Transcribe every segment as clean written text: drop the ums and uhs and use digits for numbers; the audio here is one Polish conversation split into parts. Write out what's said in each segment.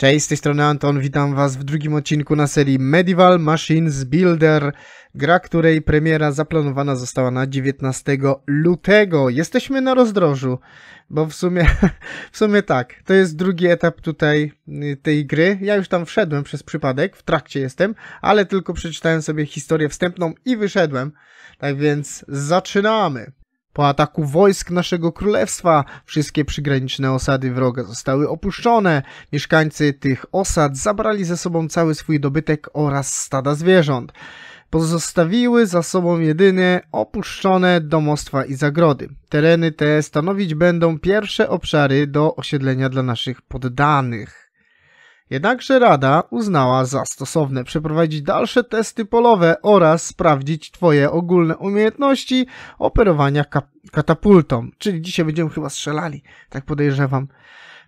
Cześć, z tej strony Anton, witam was w drugim odcinku na serii Medieval Machines Builder, gra której premiera zaplanowana została na 19 lutego. Jesteśmy na rozdrożu, bo w sumie tak, to jest drugi etap tutaj tej gry. Ja już tam wszedłem przez przypadek, w trakcie jestem, ale tylko przeczytałem sobie historię wstępną i wyszedłem. Tak więc zaczynamy! Po ataku wojsk naszego królestwa wszystkie przygraniczne osady wroga zostały opuszczone. Mieszkańcy tych osad zabrali ze sobą cały swój dobytek oraz stada zwierząt. Pozostawiły za sobą jedynie opuszczone domostwa i zagrody. Tereny te stanowić będą pierwsze obszary do osiedlenia dla naszych poddanych. Jednakże Rada uznała za stosowne przeprowadzić dalsze testy polowe oraz sprawdzić twoje ogólne umiejętności operowania katapultą. Czyli dzisiaj będziemy chyba strzelali, tak podejrzewam.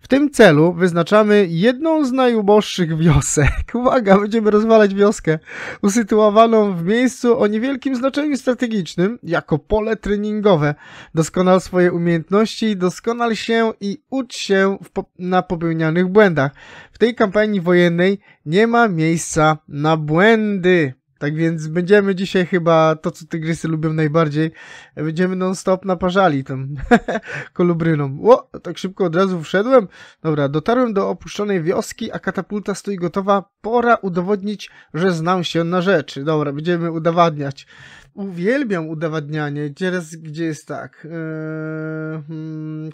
W tym celu wyznaczamy jedną z najuboższych wiosek. Uwaga, będziemy rozwalać wioskę usytuowaną w miejscu o niewielkim znaczeniu strategicznym jako pole treningowe. Doskonal swoje umiejętności, doskonal się i ucz się na popełnianych błędach. W tej kampanii wojennej nie ma miejsca na błędy. Tak więc będziemy dzisiaj chyba to, co tygrysy lubią najbardziej, będziemy non-stop naparzali tą kolubryną. Ło, tak szybko od razu wszedłem. Dobra, dotarłem do opuszczonej wioski, a katapulta stoi gotowa. Pora udowodnić, że znam się na rzeczy. Dobra, będziemy udowadniać. Uwielbiam udowadnianie. Teraz gdzie jest tak?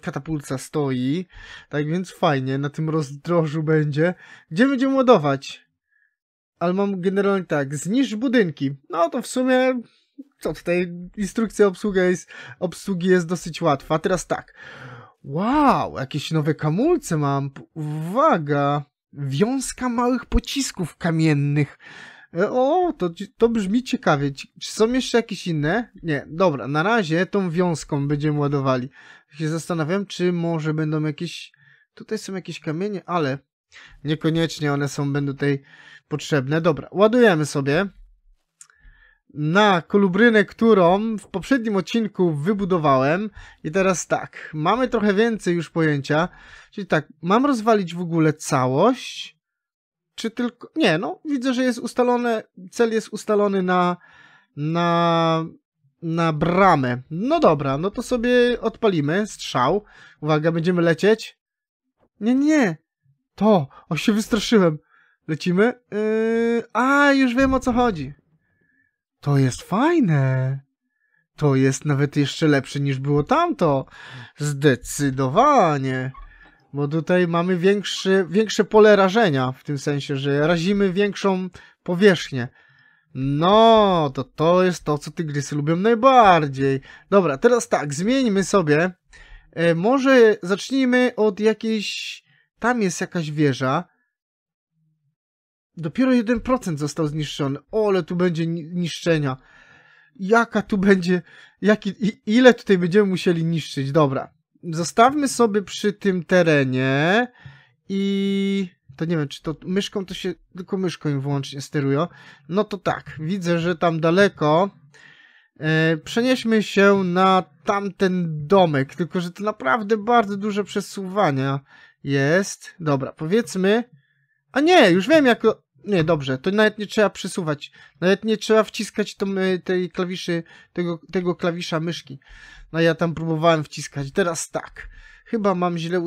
Katapulta stoi. Tak więc fajnie, na tym rozdrożu będzie. Gdzie będziemy ładować? Ale mam generalnie tak, zniszcz budynki. No to w sumie, co tutaj, instrukcja obsługi jest dosyć łatwa. Teraz tak, wow, jakieś nowe kamulce mam. Uwaga, wiązka małych pocisków kamiennych. O, to brzmi ciekawie. Czy są jeszcze jakieś inne? Nie, dobra, na razie tą wiązką będziemy ładowali. Się zastanawiam, czy może będą jakieś, tutaj są jakieś kamienie, ale niekoniecznie one będą tutaj potrzebne. Dobra, ładujemy sobie na kolubrynę, którą w poprzednim odcinku wybudowałem. I teraz tak, mamy trochę więcej już pojęcia. Czyli tak, mam rozwalić w ogóle całość? Czy tylko... Nie, no, widzę, że jest ustalone, cel jest ustalony na bramę. No dobra, no to sobie odpalimy strzał. Uwaga, będziemy lecieć. Nie, nie. To, o się wystraszyłem. Lecimy. A, już wiem, o co chodzi. To jest fajne. To jest nawet jeszcze lepsze niż było tamto. Zdecydowanie. Bo tutaj mamy większe pole rażenia. W tym sensie, że razimy większą powierzchnię. No, to jest to, co tygrysy lubią najbardziej. Dobra, teraz tak, zmieńmy sobie. Może zacznijmy od jakiejś... Tam jest jakaś wieża. Dopiero 1% został zniszczony. Ole, tu będzie niszczenia. Jaka tu będzie... Ile tutaj będziemy musieli niszczyć? Dobra. Zostawmy sobie przy tym terenie. I... To nie wiem, czy to myszką to się... Tylko myszką im wyłącznie sterują. No to tak. Widzę, że tam daleko. Przenieśmy się na tamten domek. Tylko, że to naprawdę bardzo duże przesuwania jest. Dobra, powiedzmy... A nie, już wiem jak... Nie, dobrze, to nawet nie trzeba przesuwać. Nawet nie trzeba wciskać tej klawiszy, tego klawisza myszki. No ja tam próbowałem wciskać. Teraz tak. Chyba mam źle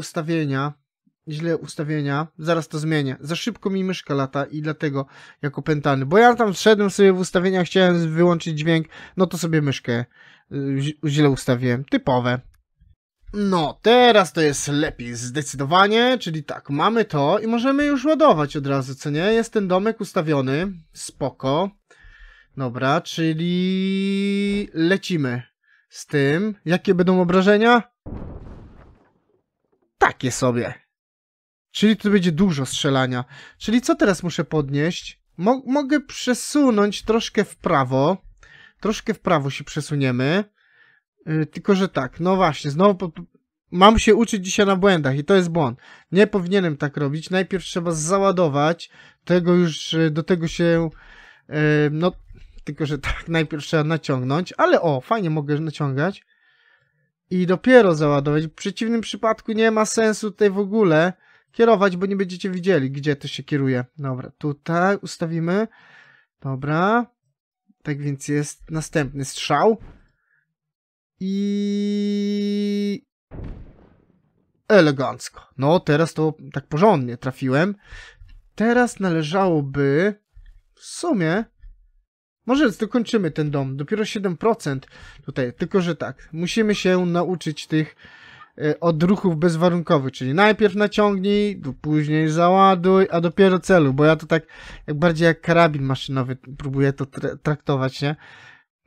ustawienia. Zaraz to zmienię. Za szybko mi myszka lata i dlatego jak opętany. Bo ja tam wszedłem sobie w ustawienia, chciałem wyłączyć dźwięk. No to sobie myszkę źle ustawiłem. Typowe. No, teraz to jest lepiej, zdecydowanie, czyli tak, mamy to i możemy już ładować od razu, co nie? Jest ten domek ustawiony, spoko. Dobra, czyli lecimy z tym. Jakie będą obrażenia? Takie sobie. Czyli tu będzie dużo strzelania. Czyli co teraz muszę podnieść? Mogę przesunąć troszkę w prawo. Troszkę w prawo się przesuniemy. Tylko, że tak, no właśnie, znowu mam się uczyć dzisiaj na błędach i to jest błąd. Nie powinienem tak robić, najpierw trzeba załadować, no, tylko, że tak, najpierw trzeba naciągnąć, ale o, fajnie mogę naciągać i dopiero załadować. W przeciwnym przypadku nie ma sensu tutaj w ogóle kierować, bo nie będziecie widzieli, gdzie to się kieruje. Dobra, tutaj ustawimy. Dobra. Tak więc jest następny strzał. I... elegancko. No, teraz to tak porządnie trafiłem. Teraz należałoby... w sumie... może dokończymy ten dom. Dopiero 7% tutaj. Tylko, że tak. Musimy się nauczyć tych odruchów bezwarunkowych. Czyli najpierw naciągnij, później załaduj, a dopiero celu. Bo ja to tak jak bardziej jak karabin maszynowy próbuję to traktować, nie?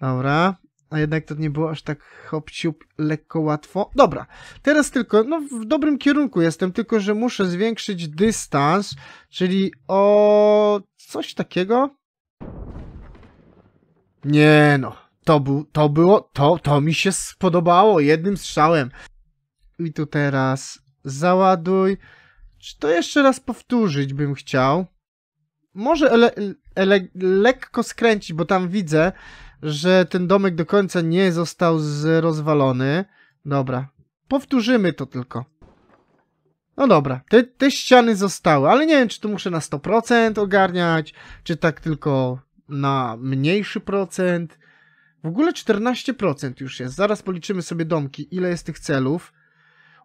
Dobra. A jednak to nie było aż tak hop-siup, lekko, łatwo. Dobra, teraz tylko, no w dobrym kierunku jestem, tylko że muszę zwiększyć dystans, czyli o coś takiego. Nie no, to mi się spodobało, jednym strzałem. I tu teraz załaduj. Czy to jeszcze raz powtórzyć bym chciał? Może lekko skręcić, bo tam widzę, że ten domek do końca nie został rozwalony. Dobra, powtórzymy to tylko. No dobra, te ściany zostały, ale nie wiem, czy to muszę na 100% ogarniać, czy tak tylko na mniejszy procent. W ogóle 14% już jest. Zaraz policzymy sobie domki, ile jest tych celów.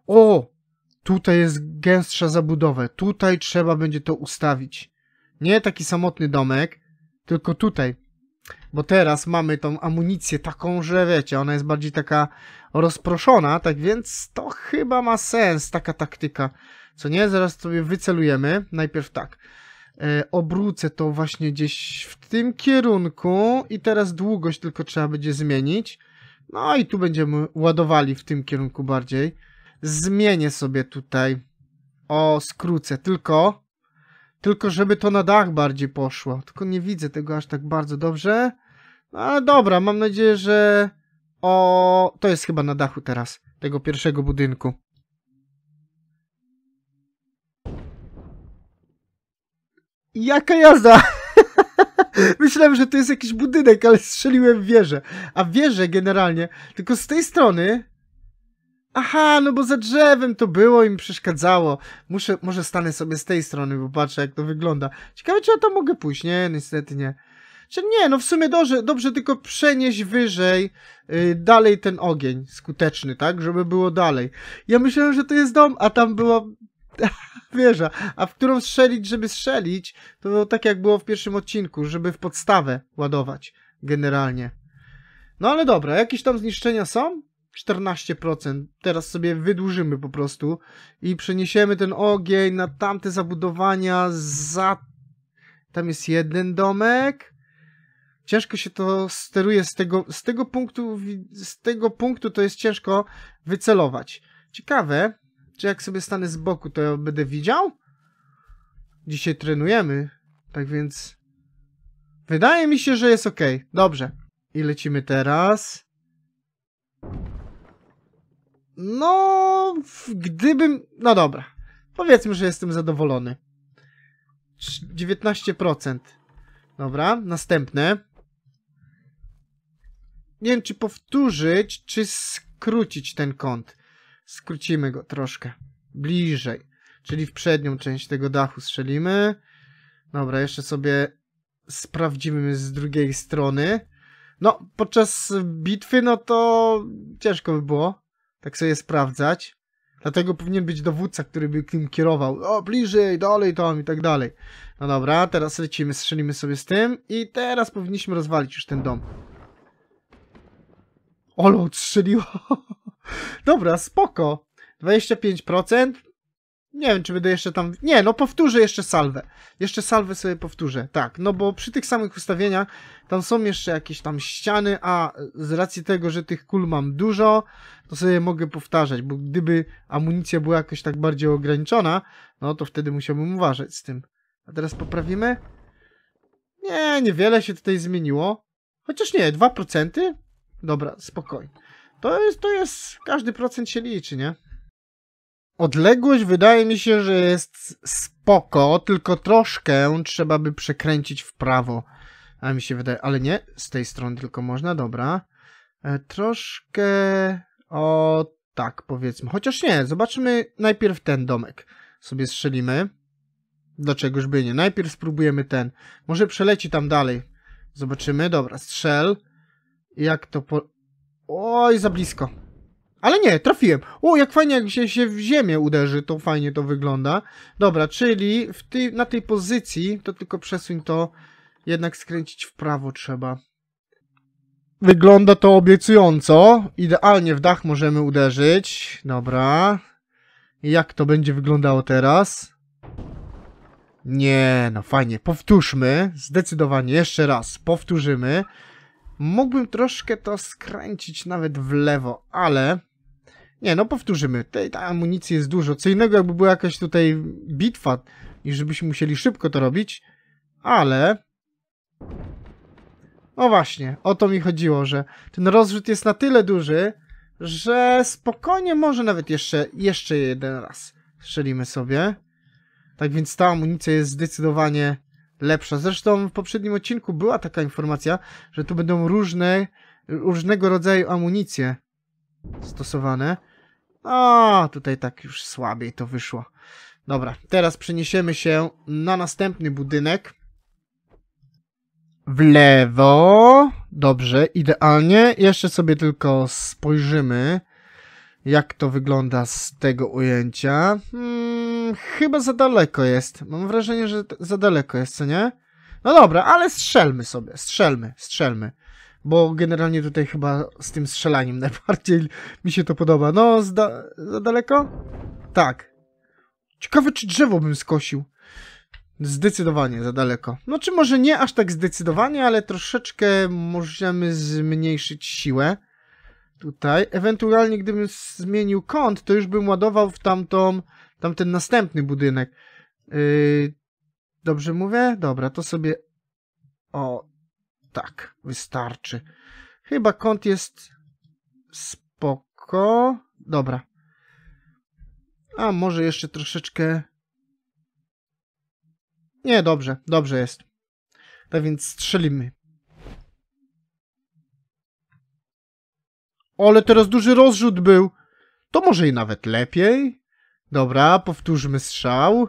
O, tutaj jest gęstsza zabudowa. Tutaj trzeba będzie to ustawić. Nie taki samotny domek, tylko tutaj. Bo teraz mamy tą amunicję taką, że wiecie, ona jest bardziej taka rozproszona, tak więc to chyba ma sens, taka taktyka. Co nie? Zaraz sobie wycelujemy. Najpierw tak. Obrócę to właśnie gdzieś w tym kierunku i teraz długość tylko trzeba będzie zmienić. No i tu będziemy ładowali w tym kierunku bardziej. Zmienię sobie tutaj. O, skrócę. Tylko żeby to na dach bardziej poszło. Tylko nie widzę tego aż tak bardzo dobrze. No ale dobra, mam nadzieję, że... o, to jest chyba na dachu teraz. Tego pierwszego budynku. Jaka jazda! Myślałem, że to jest jakiś budynek, ale strzeliłem w wieżę. A wieżę generalnie, tylko z tej strony... aha, no bo za drzewem to było i mi przeszkadzało. Może stanę sobie z tej strony, bo patrzę, jak to wygląda. Ciekawe, czy ja tam mogę pójść. Nie, niestety nie. Czy nie, no w sumie dobrze tylko przenieść wyżej dalej ten ogień skuteczny, tak? Żeby było dalej. Ja myślałem, że to jest dom, a tam była wieża. A w którą strzelić, żeby strzelić, to było tak, jak było w pierwszym odcinku, żeby w podstawę ładować generalnie. No ale dobra, jakieś tam zniszczenia są? 14%. Teraz sobie wydłużymy po prostu i przeniesiemy ten ogień na tamte zabudowania za... tam jest jeden domek. Ciężko się to steruje z tego punktu to jest ciężko wycelować. Ciekawe, czy jak sobie stanę z boku, to ja będę widział? Dzisiaj trenujemy, tak więc wydaje mi się, że jest ok. Dobrze. I lecimy teraz. No, gdybym... no dobra. Powiedzmy, że jestem zadowolony. 19%. Dobra, następne. Nie wiem, czy powtórzyć, czy skrócić ten kąt. Skrócimy go troszkę. Bliżej. Czyli w przednią część tego dachu strzelimy. Dobra, jeszcze sobie sprawdzimy z drugiej strony. No, podczas bitwy, no to ciężko by było tak sobie sprawdzać. Dlatego powinien być dowódca, który by tym kierował. O, bliżej, dalej tam i tak dalej. No dobra, teraz lecimy, strzelimy sobie z tym i teraz powinniśmy rozwalić już ten dom. Olo, odstrzeliło. Dobra, spoko. 25%. Nie wiem, czy będę jeszcze tam... nie, no powtórzę jeszcze salwę. Jeszcze salwę sobie powtórzę. Tak, no bo przy tych samych ustawieniach tam są jeszcze jakieś tam ściany, a z racji tego, że tych kul mam dużo, to sobie mogę powtarzać, bo gdyby amunicja była jakoś tak bardziej ograniczona, no to wtedy musiałbym uważać z tym. A teraz poprawimy? Nie, niewiele się tutaj zmieniło. Chociaż nie, 2%? Dobra, spokojnie. To jest... każdy procent się liczy, nie? Odległość wydaje mi się, że jest spoko, tylko troszkę trzeba by przekręcić w prawo. A mi się wydaje, ale nie, z tej strony tylko można, dobra. Troszkę, o tak powiedzmy, chociaż nie, zobaczmy najpierw ten domek. sobie strzelimy. Dlaczegoż by nie? Najpierw spróbujemy ten. Może przeleci tam dalej. Zobaczymy. Dobra, strzel. Jak to po... Oj, za blisko. Ale nie, trafiłem. O, jak fajnie, jak się w ziemię uderzy, to fajnie to wygląda. Dobra, czyli na tej pozycji, to tylko przesuń to, jednak skręcić w prawo trzeba. Wygląda to obiecująco. Idealnie w dach możemy uderzyć. Dobra. Jak to będzie wyglądało teraz? Nie, no fajnie. Powtórzmy. Zdecydowanie. Jeszcze raz. Powtórzymy. Mógłbym troszkę to skręcić nawet w lewo, ale... Nie, no powtórzymy. Tej amunicji jest dużo. Co innego, jakby była jakaś tutaj bitwa i żebyśmy musieli szybko to robić, ale... No właśnie, o to mi chodziło, że ten rozrzut jest na tyle duży, że spokojnie może nawet jeszcze jeden raz strzelimy sobie. Tak więc ta amunicja jest zdecydowanie lepsza. Zresztą w poprzednim odcinku była taka informacja, że tu będą różnego rodzaju amunicje stosowane. A tutaj tak już słabiej to wyszło. Dobra, teraz przeniesiemy się na następny budynek. W lewo. Dobrze, idealnie. Jeszcze sobie tylko spojrzymy, jak to wygląda z tego ujęcia. Chyba za daleko jest. Mam wrażenie, że za daleko jest, co nie? No dobra, ale strzelmy sobie. Strzelmy. Bo generalnie tutaj chyba z tym strzelaniem najbardziej mi się to podoba. No, za daleko? Tak. Ciekawe, czy drzewo bym skosił. Zdecydowanie za daleko. No czy może nie aż tak zdecydowanie, ale troszeczkę możemy zmniejszyć siłę. Tutaj. Ewentualnie gdybym zmienił kąt, to już bym ładował w tamten następny budynek. Dobrze mówię? Dobra, to sobie... O, tak. Wystarczy. Chyba kąt jest spoko. Dobra. A może jeszcze troszeczkę... Nie, dobrze jest. Tak więc strzelimy. Ale teraz duży rozrzut był. To może i nawet lepiej. Dobra, powtórzmy strzał.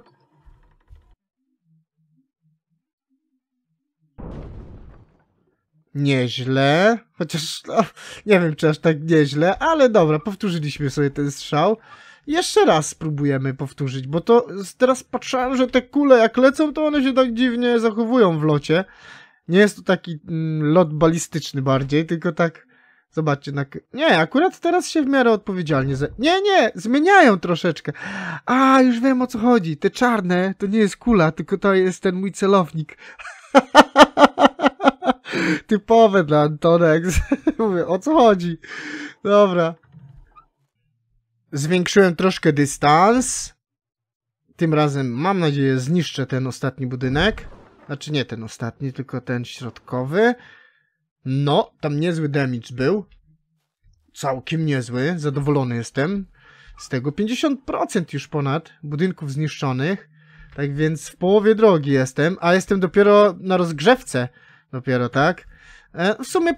Nieźle. Chociaż no, nie wiem, czy aż tak nieźle, ale dobra, powtórzyliśmy sobie ten strzał. Jeszcze raz spróbujemy powtórzyć, bo to teraz patrzałem, że te kule jak lecą, to one się tak dziwnie zachowują w locie. Nie jest to taki lot balistyczny bardziej, tylko tak, zobaczcie, nie, akurat teraz się w miarę odpowiedzialnie nie, zmieniają troszeczkę. A, już wiem, o co chodzi, te czarne to nie jest kula, tylko to jest ten mój celownik. Typowe dla Antonek. Mówię, o co chodzi. Dobra. Zwiększyłem troszkę dystans. Tym razem, mam nadzieję, zniszczę ten ostatni budynek. Znaczy nie ten ostatni, tylko ten środkowy. No, tam niezły damage był. Całkiem niezły. Zadowolony jestem. Z tego 50% już ponad budynków zniszczonych. Tak więc w połowie drogi jestem, a jestem dopiero na rozgrzewce. Dopiero, tak? W sumie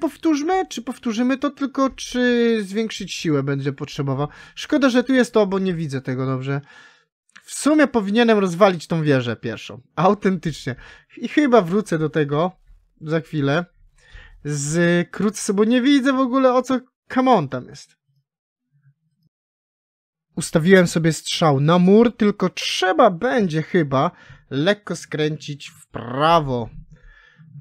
powtórzymy to, tylko czy zwiększyć siłę będzie potrzebował. Szkoda, że tu jest to, bo nie widzę tego dobrze. W sumie powinienem rozwalić tą wieżę pierwszą. Autentycznie. I chyba wrócę do tego za chwilę. Wkrótce, bo nie widzę w ogóle, o co kamon tam jest. Ustawiłem sobie strzał na mur, tylko trzeba będzie chyba lekko skręcić w prawo.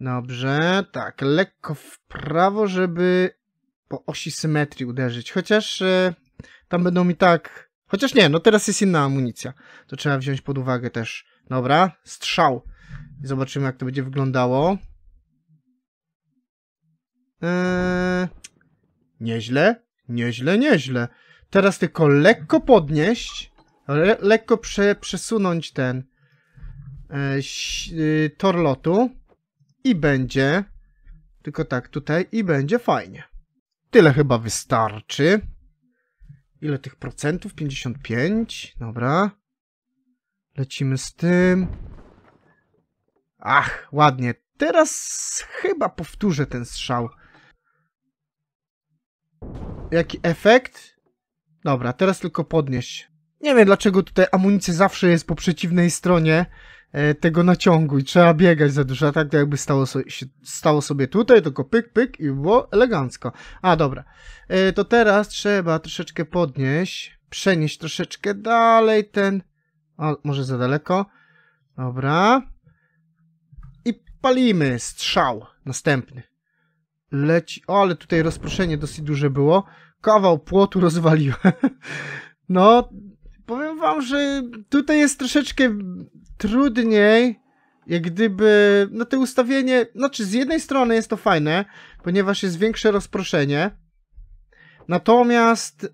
Dobrze, tak, lekko w prawo, żeby po osi symetrii uderzyć, chociaż tam będą mi tak... Chociaż nie, no teraz jest inna amunicja, to trzeba wziąć pod uwagę też. Dobra, strzał. Zobaczymy, jak to będzie wyglądało. Nieźle. Teraz tylko lekko podnieść, lekko przesunąć ten tor lotu. I będzie, tylko tak tutaj, i będzie fajnie. Tyle chyba wystarczy. Ile tych procentów? 55, dobra. Lecimy z tym. Ach, ładnie. Teraz chyba powtórzę ten strzał. Jaki efekt? Dobra, teraz tylko podnieść. Nie wiem, dlaczego tutaj amunicja zawsze jest po przeciwnej stronie tego naciągu i trzeba biegać za dużo, tak jakby stało sobie tutaj, tylko pyk, pyk i było elegancko. A, dobra. To teraz trzeba troszeczkę podnieść, przenieść troszeczkę dalej ten... O, może za daleko. Dobra. I palimy strzał następny. Leci... O, ale tutaj rozproszenie dosyć duże było. Kawał płotu rozwaliłem. No, powiem wam, że tutaj jest troszeczkę trudniej, jak gdyby, no te ustawienie, znaczy z jednej strony jest to fajne, ponieważ jest większe rozproszenie, natomiast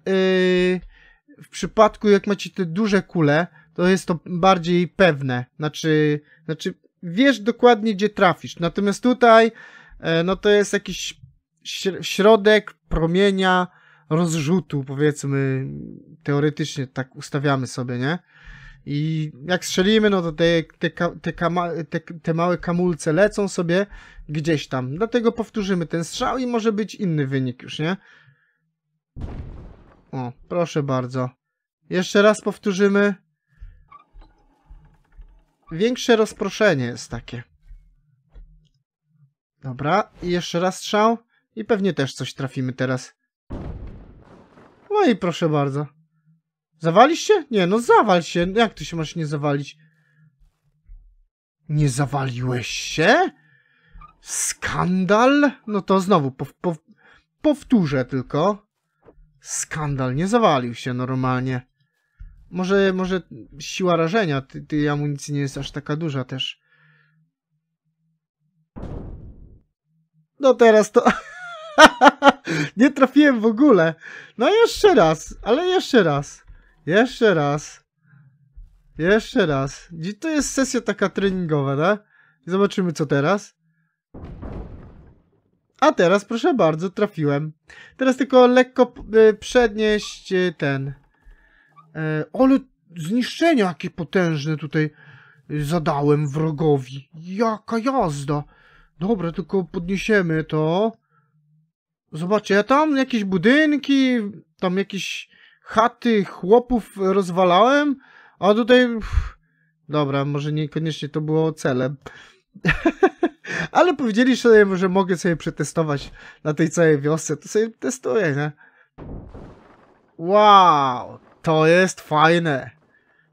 w przypadku jak macie te duże kule, to jest to bardziej pewne, znaczy wiesz dokładnie gdzie trafisz, natomiast tutaj, no to jest jakiś środek promienia rozrzutu, powiedzmy, teoretycznie tak ustawiamy sobie, nie? I jak strzelimy, no to te małe kamulce lecą sobie gdzieś tam. Dlatego powtórzymy ten strzał i może być inny wynik już, nie? O, proszę bardzo. Jeszcze raz powtórzymy. Większe rozproszenie jest takie. Dobra, i jeszcze raz strzał. I pewnie też coś trafimy teraz. No i proszę bardzo. Zawalisz się? Nie, no zawal się. Jak ty się masz nie zawalić? Nie zawaliłeś się? Skandal? No to znowu powtórzę tylko. Skandal, nie zawalił się normalnie. Może siła rażenia tej amunicji nie jest aż taka duża też. No teraz to... nie trafiłem w ogóle. No jeszcze raz, ale jeszcze raz. Jeszcze raz. Jeszcze raz. To jest sesja taka treningowa, tak? Zobaczymy co teraz. A teraz, proszę bardzo, trafiłem. Teraz tylko lekko przednieść ten... ale zniszczenia jakie potężne tutaj zadałem wrogowi. Jaka jazda. Dobra, tylko podniesiemy to. Zobaczcie, tam jakieś budynki, tam jakieś... chaty chłopów rozwalałem, a tutaj... Pff, dobra, może niekoniecznie to było celem. Ale powiedzieli sobie, że mogę sobie przetestować na tej całej wiosce. To sobie testuję, nie? Wow! To jest fajne.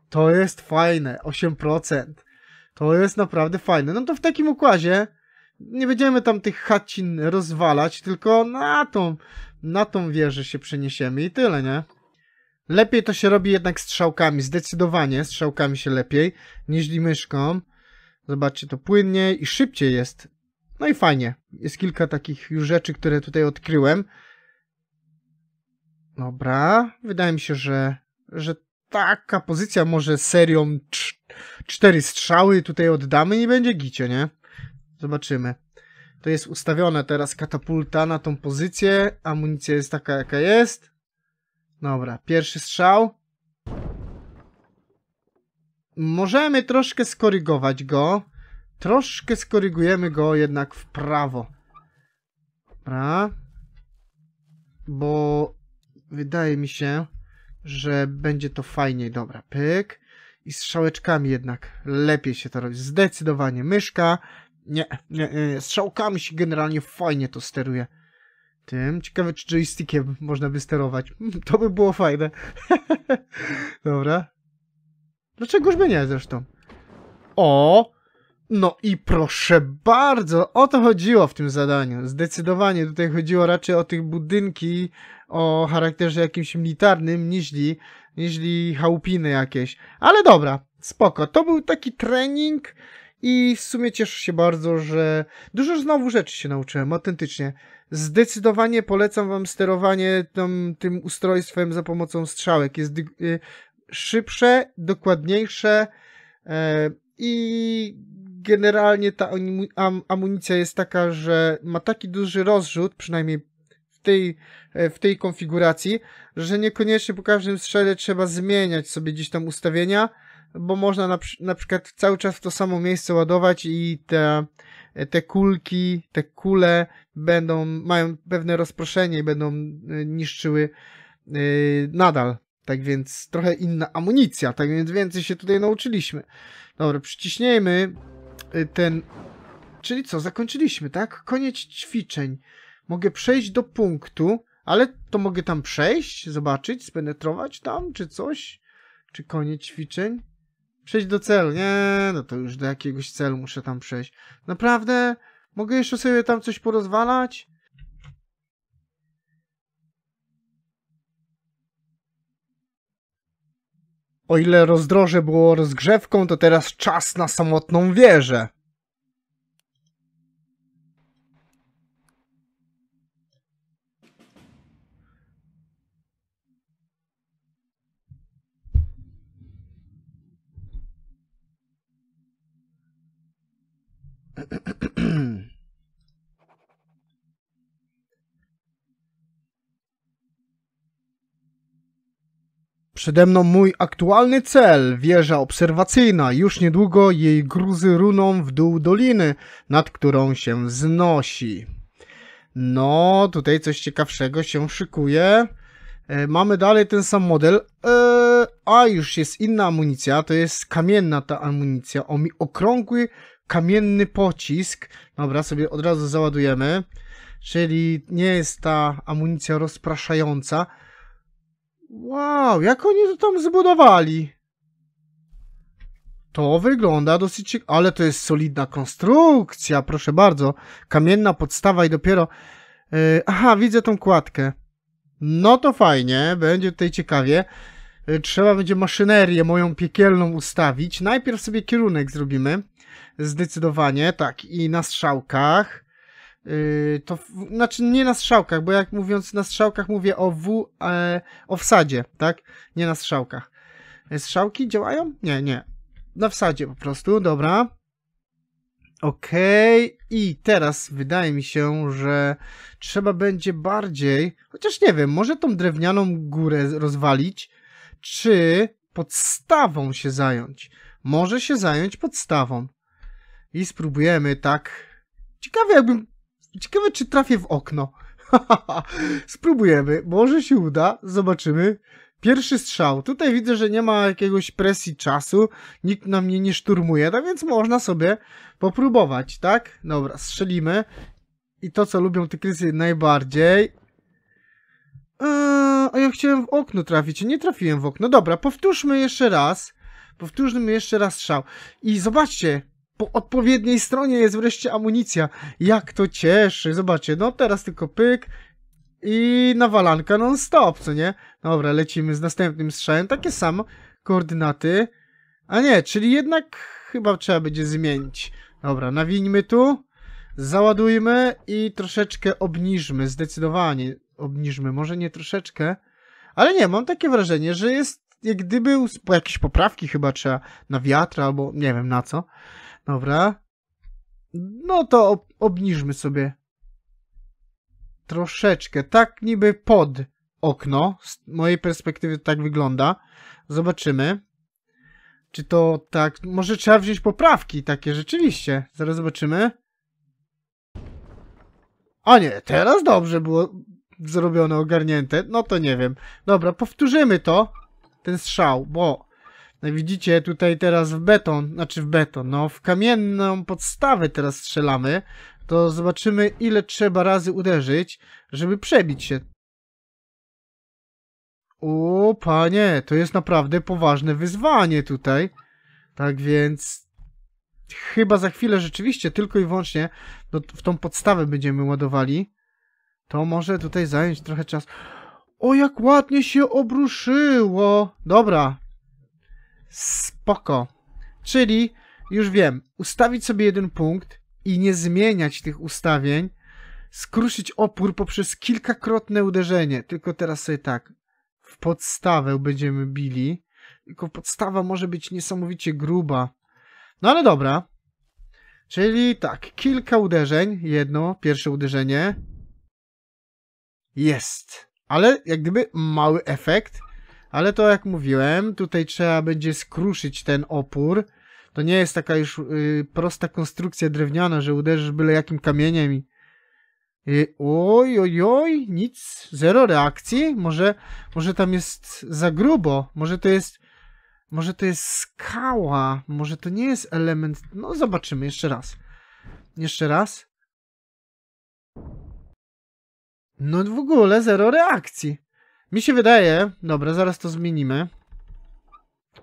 To jest fajne. 8%. To jest naprawdę fajne. No to w takim układzie nie będziemy tam tych chacin rozwalać, tylko na tą wieżę się przeniesiemy i tyle, nie? Lepiej to się robi jednak strzałkami, zdecydowanie strzałkami się lepiej, niż myszką. Zobaczcie, to płynniej i szybciej jest. No i fajnie. Jest kilka takich już rzeczy, które tutaj odkryłem. Dobra, wydaje mi się, że taka pozycja może serią 4 strzały tutaj oddamy i będzie gicie, nie? Zobaczymy. To jest ustawione teraz katapulta na tą pozycję. Amunicja jest taka jaka jest. Dobra, pierwszy strzał. Możemy troszkę skorygować go. Troszkę skorygujemy go jednak w prawo. Dobra. Bo wydaje mi się, że będzie to fajniej. Dobra, pyk. I strzałeczkami jednak lepiej się to robi. Zdecydowanie myszka. Nie. Strzałkami się generalnie fajnie to steruje. Tym. Ciekawe, czy joystickiem można by sterować. To by było fajne. Dobra. Dlaczegoż by nie zresztą? O! No i proszę bardzo! O to chodziło w tym zadaniu. Zdecydowanie tutaj chodziło raczej o tych budynki o charakterze jakimś militarnym niżli chałupiny jakieś. Ale dobra, spoko. To był taki trening i w sumie cieszę się bardzo, że dużo znowu rzeczy się nauczyłem, autentycznie. Zdecydowanie polecam wam sterowanie tym ustrojstwem za pomocą strzałek. Jest szybsze, dokładniejsze i generalnie ta amunicja jest taka, że ma taki duży rozrzut, przynajmniej w tej konfiguracji, że niekoniecznie po każdym strzele trzeba zmieniać sobie gdzieś tam ustawienia, bo można na przykład cały czas w to samo miejsce ładować i te kule mają pewne rozproszenie i będą niszczyły nadal Tak więc trochę inna amunicja, tak więc więcej się tutaj nauczyliśmy. Dobra, przyciśnijmy ten... Czyli co, zakończyliśmy, tak? Koniec ćwiczeń. Mogę przejść do punktu, ale to mogę tam przejść, zobaczyć, spenetrować tam, czy coś? Czy koniec ćwiczeń? Przejść do celu, nie, no to już do jakiegoś celu muszę tam przejść. Naprawdę? Mogę jeszcze sobie tam coś porozwalać? O ile rozdroże było rozgrzewką, to teraz czas na samotną wieżę. Przede mną mój aktualny cel, wieża obserwacyjna. Już niedługo jej gruzy runą w dół doliny, nad którą się wznosi. No, tutaj coś ciekawszego się szykuje. Mamy dalej ten sam model. A, już jest inna amunicja, to jest kamienna ta amunicja. Okrągły, kamienny pocisk. Dobra, sobie od razu załadujemy. Czyli nie jest ta amunicja rozpraszająca. Wow, jak oni to tam zbudowali? To wygląda dosyć ciekawie, ale to jest solidna konstrukcja, proszę bardzo. Kamienna podstawa i dopiero... aha, widzę tą kładkę. No to fajnie, będzie tutaj ciekawie. Trzeba będzie maszynerię moją piekielną ustawić. Najpierw sobie kierunek zrobimy. Zdecydowanie, tak, i na strzałkach. To znaczy nie na strzałkach, bo jak mówiąc na strzałkach mówię o wsadzie, tak? Nie na strzałkach. Strzałki działają? Nie, nie. Na wsadzie po prostu, dobra. Okej. I teraz wydaje mi się, że trzeba będzie bardziej, chociaż nie wiem, może tą drewnianą górę rozwalić, czy podstawą się zająć. Może się zająć podstawą. I spróbujemy tak. Ciekawe jakbym... Ciekawe, czy trafię w okno. Spróbujemy. Może się uda. Zobaczymy. Pierwszy strzał. Tutaj widzę, że nie ma jakiegoś presji czasu. Nikt na mnie nie szturmuje, tak więc można sobie popróbować, tak? Dobra, strzelimy. I to, co lubią te krysy najbardziej. A ja chciałem w okno trafić. Nie trafiłem w okno. Dobra, powtórzmy jeszcze raz. Powtórzmy jeszcze raz strzał. I zobaczcie. Po odpowiedniej stronie jest wreszcie amunicja. Jak to cieszy. Zobaczcie, no teraz tylko pyk i nawalanka non stop, co nie? Dobra, lecimy z następnym strzałem. Takie samo koordynaty. A nie, czyli jednak chyba trzeba będzie zmienić. Dobra, nawińmy tu. Załadujmy i troszeczkę obniżmy. Zdecydowanie obniżmy. Może nie troszeczkę. Ale nie, mam takie wrażenie, że jest jak gdyby jakieś poprawki chyba trzeba na wiatr albo nie wiem na co. Dobra, no to obniżmy sobie troszeczkę, tak niby pod okno, z mojej perspektywy to tak wygląda, zobaczymy, czy to tak, może trzeba wziąć poprawki takie rzeczywiście, zaraz zobaczymy, a nie, teraz dobrze było zrobione, ogarnięte, no to nie wiem, dobra, powtórzymy to, ten strzał, bo... Widzicie, tutaj teraz w beton, znaczy w beton, no w kamienną podstawę teraz strzelamy, to zobaczymy ile trzeba razy uderzyć, żeby przebić się. O panie, to jest naprawdę poważne wyzwanie tutaj, tak więc chyba za chwilę rzeczywiście tylko i wyłącznie w tą podstawę będziemy ładowali, to może tutaj zająć trochę czasu. O jak ładnie się obruszyło, dobra. Spoko. Czyli, już wiem, ustawić sobie jeden punkt i nie zmieniać tych ustawień, skruszyć opór poprzez kilkakrotne uderzenie. Tylko teraz sobie tak, w podstawę będziemy bili, tylko podstawa może być niesamowicie gruba. No ale dobra. Czyli tak, kilka uderzeń, jedno, pierwsze uderzenie. Jest. Ale jak gdyby mały efekt. Ale to jak mówiłem, tutaj trzeba będzie skruszyć ten opór. To nie jest taka już prosta konstrukcja drewniana, że uderzysz byle jakim kamieniem i... Oj, oj, oj, nic, zero reakcji. Może tam jest za grubo, może to jest skała, może to nie jest element. No zobaczymy, jeszcze raz. No w ogóle zero reakcji. Mi się wydaje, dobra, zaraz to zmienimy.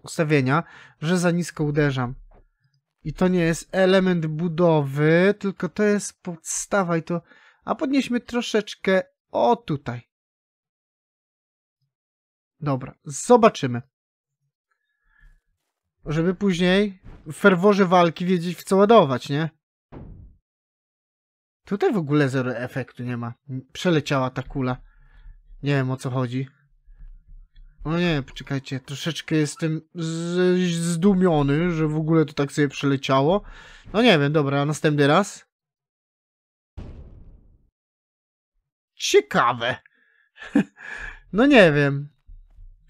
Ustawienia, że za nisko uderzam. I to nie jest element budowy, tylko to jest podstawa i to... A podnieśmy troszeczkę o tutaj. Dobra, zobaczymy. Żeby później w ferworze walki wiedzieć, w co ładować, nie? Tutaj w ogóle zero efektu nie ma. Przeleciała ta kula. Nie wiem, o co chodzi. O nie, poczekajcie, troszeczkę jestem zdumiony, że w ogóle to tak sobie przeleciało. No nie wiem, dobra, następny raz. Ciekawe. No nie wiem.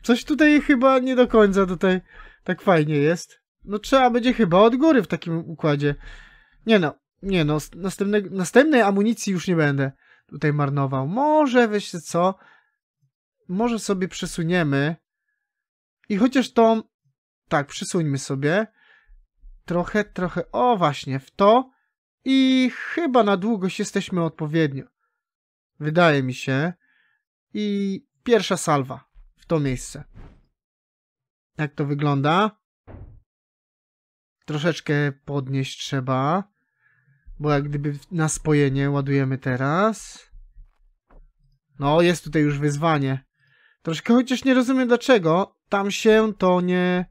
Coś tutaj chyba nie do końca tutaj tak fajnie jest. No trzeba będzie chyba od góry w takim układzie. Nie no, następnej amunicji już nie będę tutaj marnował. Może, wiecie co, może sobie przesuniemy i chociaż tą, tak, przesuńmy sobie trochę, o właśnie, w to i chyba na długość jesteśmy odpowiednio. Wydaje mi się. I pierwsza salwa w to miejsce. Jak to wygląda? Troszeczkę podnieść trzeba, bo jak gdyby na spojenie ładujemy teraz. No, jest tutaj już wyzwanie. Troszkę, chociaż nie rozumiem dlaczego tam się to nie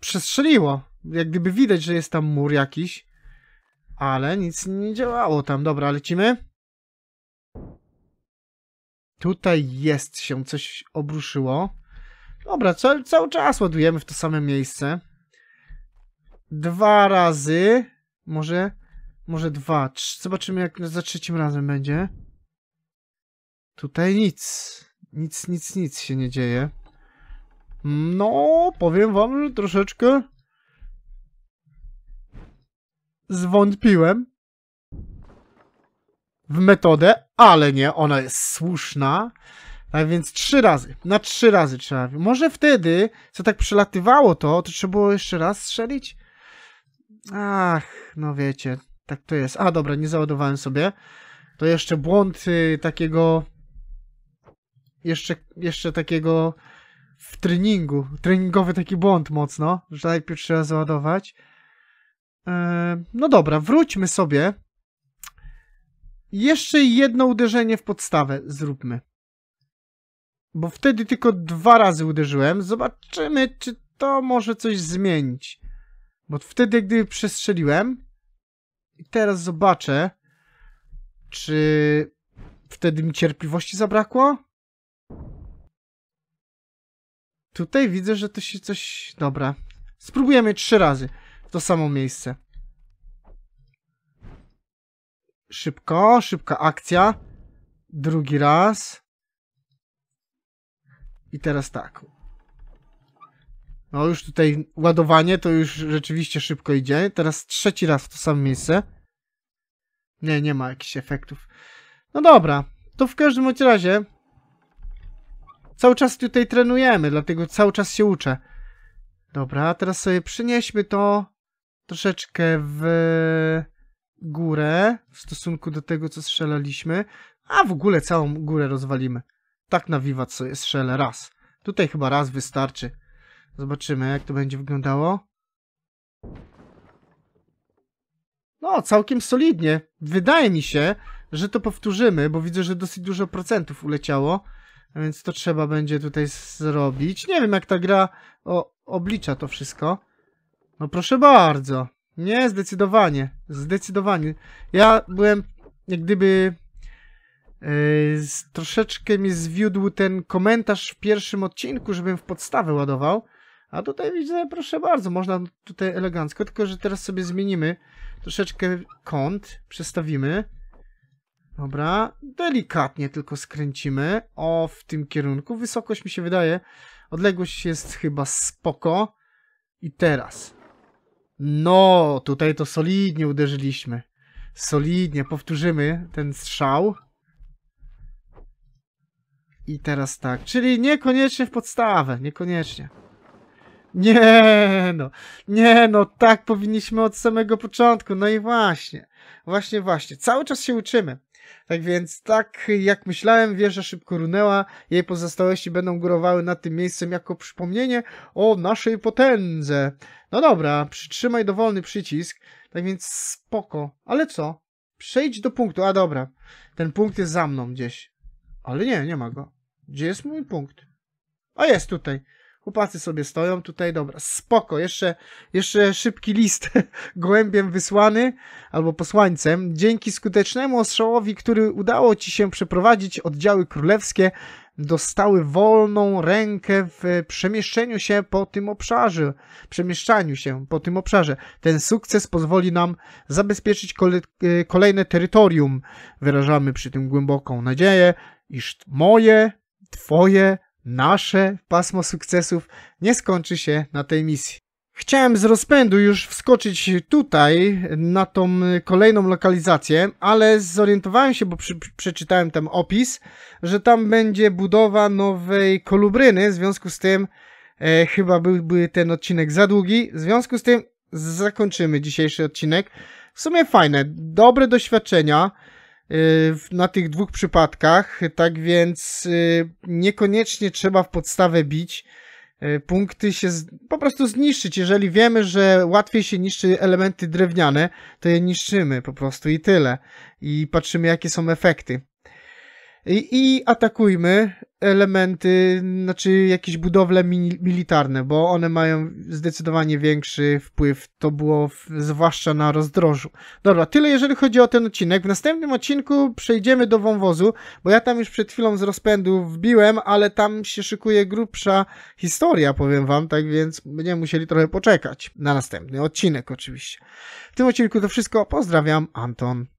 przestrzeliło. Jak gdyby widać, że jest tam mur jakiś. Ale nic nie działało tam. Dobra, lecimy. Tutaj jest się coś obruszyło. Dobra, cały czas ładujemy w to samo miejsce. Dwa razy. Może dwa. Zobaczymy, jak za trzecim razem będzie. Tutaj nic. Nic się nie dzieje. No, powiem wam, że troszeczkę... zwątpiłem w metodę, ale nie, ona jest słuszna. Tak więc na trzy razy trzeba. Może wtedy, co tak przelatywało to trzeba było jeszcze raz strzelić? Ach, no wiecie, tak to jest. A dobra, nie załadowałem sobie. To jeszcze błąd takiego... Jeszcze takiego w treningu. Treningowy taki błąd mocno, że najpierw trzeba załadować. No dobra, wróćmy sobie. Jeszcze jedno uderzenie w podstawę zróbmy. Bo wtedy tylko dwa razy uderzyłem. Zobaczymy, czy to może coś zmienić. Bo wtedy, gdy przestrzeliłem... I teraz zobaczę, czy wtedy mi cierpliwości zabrakło? Tutaj widzę, że to się coś... Dobra. Spróbujemy trzy razy. To samo miejsce. Szybko, szybka akcja. Drugi raz. I teraz tak. No już tutaj ładowanie to już rzeczywiście szybko idzie. Teraz trzeci raz w to samo miejsce. Nie, nie ma jakichś efektów. No dobra. To w każdym razie cały czas tutaj trenujemy, dlatego cały czas się uczę. Dobra, teraz sobie przynieśmy to troszeczkę w górę w stosunku do tego, co strzelaliśmy. A w ogóle całą górę rozwalimy. Tak na wiwat sobie strzelę raz. Tutaj chyba raz wystarczy. Zobaczymy, jak to będzie wyglądało. No, całkiem solidnie. Wydaje mi się, że to powtórzymy, bo widzę, że dosyć dużo procentów uleciało. A więc to trzeba będzie tutaj zrobić. Nie wiem, jak ta gra oblicza to wszystko. No proszę bardzo. Nie, zdecydowanie. Zdecydowanie. Ja byłem, jak gdyby... troszeczkę mi zwiódł ten komentarz w pierwszym odcinku, żebym w podstawę ładował. A tutaj widzę, proszę bardzo, można tutaj elegancko. Tylko, że teraz sobie zmienimy troszeczkę kąt. Przestawimy. Dobra, delikatnie tylko skręcimy, o, w tym kierunku, wysokość mi się wydaje, odległość jest chyba spoko. I teraz, no, tutaj to solidnie uderzyliśmy, solidnie powtórzymy ten strzał. I teraz tak, czyli niekoniecznie w podstawę, niekoniecznie. Nie no, tak powinniśmy od samego początku, no i właśnie, cały czas się uczymy. Tak więc, tak jak myślałem, wieża szybko runęła, jej pozostałości będą górowały nad tym miejscem jako przypomnienie o naszej potędze. No dobra, przytrzymaj dowolny przycisk, tak więc spoko, ale co? Przejdź do punktu, a dobra, ten punkt jest za mną gdzieś. Ale nie ma go. Gdzie jest mój punkt? A jest tutaj. Chłopacy sobie stoją tutaj, dobra, spoko, jeszcze szybki list gołębiem wysłany, albo posłańcem. Dzięki skutecznemu ostrzałowi, który udało ci się przeprowadzić, oddziały królewskie dostały wolną rękę w przemieszczeniu się po tym obszarze. Ten sukces pozwoli nam zabezpieczyć kolejne terytorium. Wyrażamy przy tym głęboką nadzieję, iż moje, twoje, nasze pasmo sukcesów nie skończy się na tej misji. Chciałem z rozpędu już wskoczyć tutaj, na tą kolejną lokalizację, ale zorientowałem się, bo przeczytałem tam opis, że tam będzie budowa nowej kolubryny, w związku z tym chyba byłby ten odcinek za długi, w związku z tym zakończymy dzisiejszy odcinek. W sumie fajne, dobre doświadczenia na tych dwóch przypadkach, tak więc niekoniecznie trzeba w podstawę bić. Punkty się po prostu zniszczyć. Jeżeli wiemy, że łatwiej się niszczy elementy drewniane, to je niszczymy po prostu i tyle. I patrzymy, jakie są efekty. I atakujmy elementy, znaczy jakieś budowle militarne, bo one mają zdecydowanie większy wpływ. To było zwłaszcza na rozdrożu. Dobra, tyle jeżeli chodzi o ten odcinek. W następnym odcinku przejdziemy do wąwozu, bo ja tam już przed chwilą z rozpędu wbiłem, ale tam się szykuje grubsza historia, powiem wam, tak więc będziemy musieli trochę poczekać na następny odcinek oczywiście. W tym odcinku to wszystko. Pozdrawiam, Anton.